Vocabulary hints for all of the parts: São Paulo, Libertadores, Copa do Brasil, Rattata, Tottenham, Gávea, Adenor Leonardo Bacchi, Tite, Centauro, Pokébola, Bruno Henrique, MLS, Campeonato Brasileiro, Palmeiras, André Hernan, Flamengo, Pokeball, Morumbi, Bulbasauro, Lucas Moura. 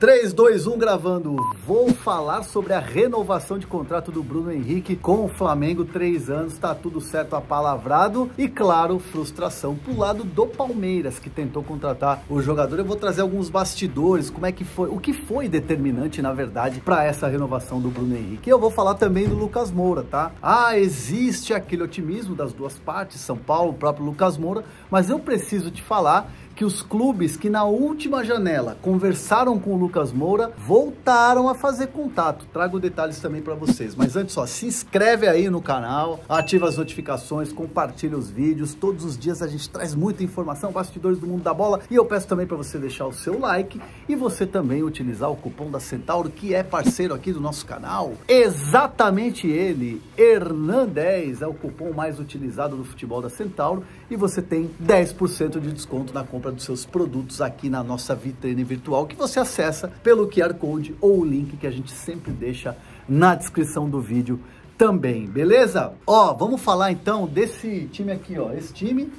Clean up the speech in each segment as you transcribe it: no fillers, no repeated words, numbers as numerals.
3, 2, 1, gravando. Vou falar sobre a renovação de contrato do Bruno Henrique com o Flamengo, 3 anos, tá tudo certo, apalavrado. E claro, frustração pro lado do Palmeiras, que tentou contratar o jogador. Eu vou trazer alguns bastidores, como é que foi, o que foi determinante, na verdade, para essa renovação do Bruno Henrique. E eu vou falar também do Lucas Moura, tá? Ah, existe aquele otimismo das duas partes, São Paulo, o próprio Lucas Moura, mas eu preciso te falar que os clubes que na última janela conversaram com o Lucas Moura voltaram a fazer contato. Trago detalhes também para vocês, mas antes só, se inscreve aí no canal, ativa as notificações, compartilha os vídeos, todos os dias a gente traz muita informação, bastidores do mundo da bola, e eu peço também para você deixar o seu like e você também utilizar o cupom da Centauro, que é parceiro aqui do nosso canal. Exatamente ele, Hernandez, é o cupom mais utilizado do futebol da Centauro e você tem 10% de desconto na compra dos seus produtos aqui na nossa vitrine virtual, que você acessa pelo QR Code ou o link que a gente sempre deixa na descrição do vídeo também, beleza? Ó, vamos falar então desse time aqui, ó. Esse time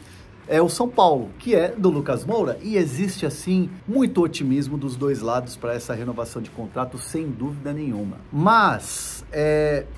é o São Paulo, que é do Lucas Moura, e existe assim muito otimismo dos dois lados para essa renovação de contrato, sem dúvida nenhuma. Mas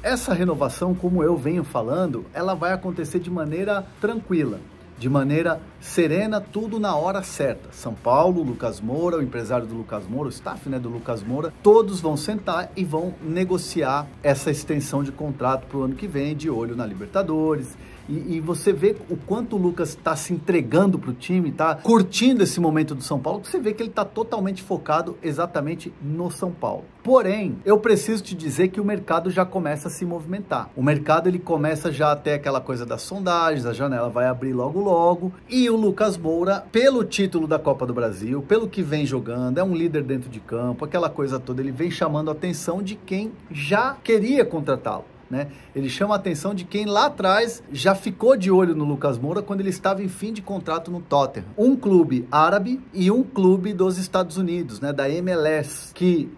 essa renovação, como eu venho falando, ela vai acontecer de maneira tranquila, de maneira serena, tudo na hora certa. São Paulo, Lucas Moura, o empresário do Lucas Moura, o staff, né, do Lucas Moura, todos vão sentar e vão negociar essa extensão de contrato para o ano que vem, de olho na Libertadores. E você vê o quanto o Lucas está se entregando para o time, está curtindo esse momento do São Paulo, que você vê que ele está totalmente focado exatamente no São Paulo. Porém, eu preciso te dizer que o mercado já começa a se movimentar. O mercado, ele começa já até aquela coisa das sondagens, a janela vai abrir logo logo, e o Lucas Moura, pelo título da Copa do Brasil, pelo que vem jogando, é um líder dentro de campo, aquela coisa toda, ele vem chamando a atenção de quem já queria contratá-lo, né? Ele chama a atenção de quem lá atrás já ficou de olho no Lucas Moura quando ele estava em fim de contrato no Tottenham. Um clube árabe e um clube dos Estados Unidos, né, da MLS, que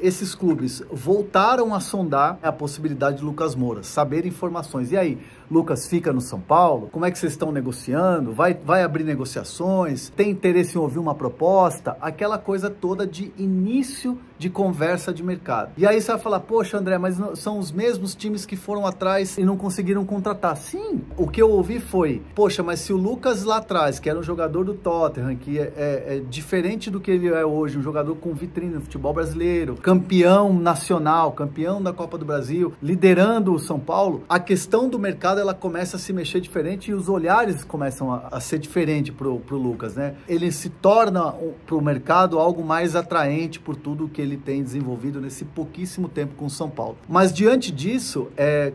esses clubes voltaram a sondar a possibilidade de Lucas Moura, saber informações. E aí, Lucas fica no São Paulo? Como é que vocês estão negociando? Vai abrir negociações? Tem interesse em ouvir uma proposta? Aquela coisa toda de início de conversa de mercado. E aí você vai falar, poxa, André, mas são os mesmos times que foram atrás e não conseguiram contratar. Sim, o que eu ouvi foi, poxa, mas se o Lucas lá atrás, que era um jogador do Tottenham, que é diferente do que ele é hoje, um jogador com vitrine no futebol brasileiro, campeão nacional, campeão da Copa do Brasil, liderando o São Paulo, a questão do mercado, ela começa a se mexer diferente e os olhares começam a ser diferente pro Lucas, né? Ele se torna pro mercado algo mais atraente por tudo que ele tem desenvolvido nesse pouquíssimo tempo com o São Paulo. Mas diante disso,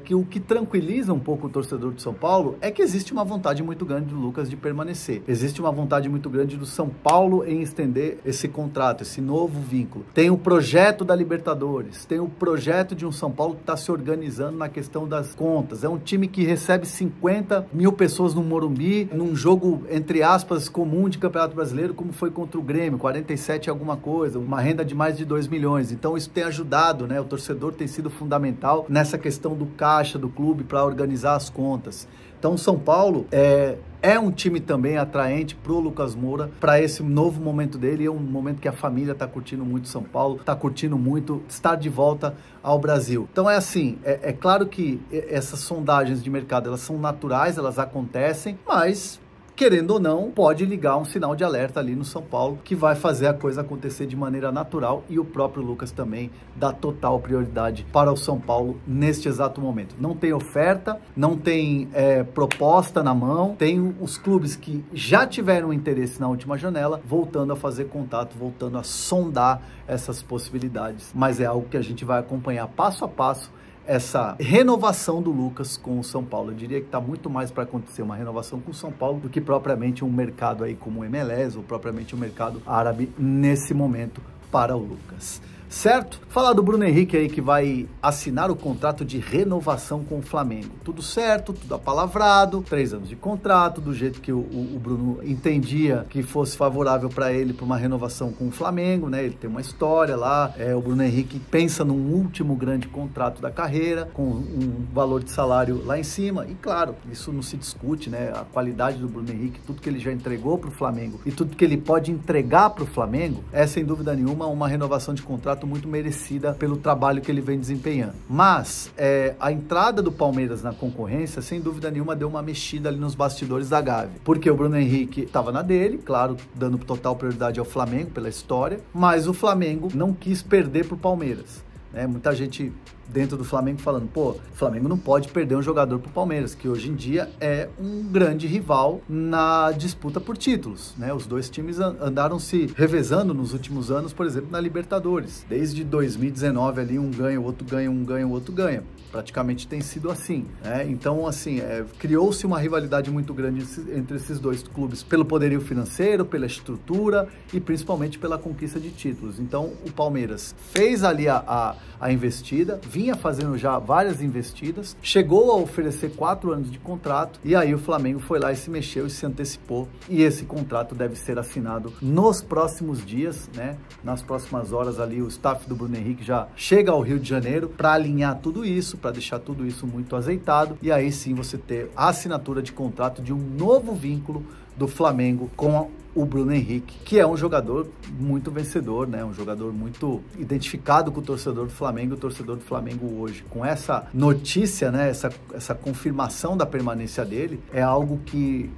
que o que tranquiliza um pouco o torcedor de São Paulo é que existe uma vontade muito grande do Lucas de permanecer. Existe uma vontade muito grande do São Paulo em estender esse contrato, esse novo vínculo. Tem o projeto da Libertadores, tem o projeto de um São Paulo que está se organizando na questão das contas, é um time que recebe 50 mil pessoas no Morumbi, num jogo, entre aspas, comum de Campeonato Brasileiro, como foi contra o Grêmio, 47 alguma coisa, uma renda de mais de 2 milhões, então isso tem ajudado, né, o torcedor tem sido fundamental nessa questão do caixa do clube para organizar as contas. Então, São Paulo é um time também atraente pro Lucas Moura, para esse novo momento dele, é um momento que a família tá curtindo muito São Paulo, tá curtindo muito estar de volta ao Brasil. Então é assim, é claro que essas sondagens de mercado, elas são naturais, elas acontecem, mas querendo ou não, pode ligar um sinal de alerta ali no São Paulo, que vai fazer a coisa acontecer de maneira natural, e o próprio Lucas também dá total prioridade para o São Paulo neste exato momento. Não tem oferta, não tem proposta na mão, tem os clubes que já tiveram interesse na última janela, voltando a fazer contato, voltando a sondar essas possibilidades, mas é algo que a gente vai acompanhar passo a passo, essa renovação do Lucas com o São Paulo. Eu diria que está muito mais para acontecer uma renovação com o São Paulo do que propriamente um mercado aí como o MLS ou propriamente um mercado árabe nesse momento para o Lucas. certo? Falar do Bruno Henrique aí, que vai assinar o contrato de renovação com o Flamengo. Tudo certo, tudo apalavrado, 3 anos de contrato, do jeito que o Bruno entendia que fosse favorável para ele, para uma renovação com o Flamengo, né? Ele tem uma história lá, o Bruno Henrique pensa num último grande contrato da carreira, com um valor de salário lá em cima, e claro, isso não se discute, né? A qualidade do Bruno Henrique, tudo que ele já entregou para o Flamengo e tudo que ele pode entregar para o Flamengo, é sem dúvida nenhuma uma renovação de contrato muito merecida pelo trabalho que ele vem desempenhando. Mas a entrada do Palmeiras na concorrência, sem dúvida nenhuma, deu uma mexida ali nos bastidores da Gávea, porque o Bruno Henrique estava na dele, claro, dando total prioridade ao Flamengo pela história, mas o Flamengo não quis perder para o Palmeiras, né? Muita gente dentro do Flamengo falando, pô, o Flamengo não pode perder um jogador pro Palmeiras, que hoje em dia é um grande rival na disputa por títulos, né? Os dois times andaram se revezando nos últimos anos, por exemplo, na Libertadores. Desde 2019 ali, um ganha, o outro ganha, um ganha, o outro ganha. Praticamente tem sido assim, né? Então, assim, criou-se uma rivalidade muito grande entre esses dois clubes, pelo poderio financeiro, pela estrutura e principalmente pela conquista de títulos. Então, o Palmeiras fez ali a investida, vinha fazendo já várias investidas, chegou a oferecer 4 anos de contrato, e aí o Flamengo foi lá e se mexeu e se antecipou, e esse contrato deve ser assinado nos próximos dias, né? Nas próximas horas ali, o staff do Bruno Henrique já chega ao Rio de Janeiro para alinhar tudo isso, para deixar tudo isso muito azeitado, e aí sim você ter a assinatura de contrato de um novo vínculo do Flamengo com o Bruno Henrique, que é um jogador muito vencedor, né? Um jogador muito identificado com o torcedor do Flamengo. O torcedor do Flamengo hoje, com essa notícia, né? Essa confirmação da permanência dele, é algo que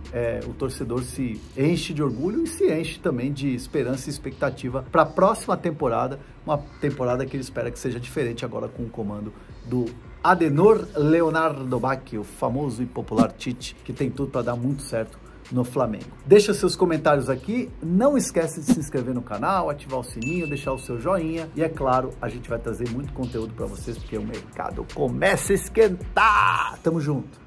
o torcedor se enche de orgulho e se enche também de esperança e expectativa para a próxima temporada, uma temporada que ele espera que seja diferente agora com o comando do Adenor Leonardo Bacchi, o famoso e popular Tite, que tem tudo para dar muito certo no Flamengo. Deixa seus comentários aqui, não esquece de se inscrever no canal, ativar o sininho, deixar o seu joinha e, é claro, a gente vai trazer muito conteúdo para vocês, porque o mercado começa a esquentar. Tamo junto!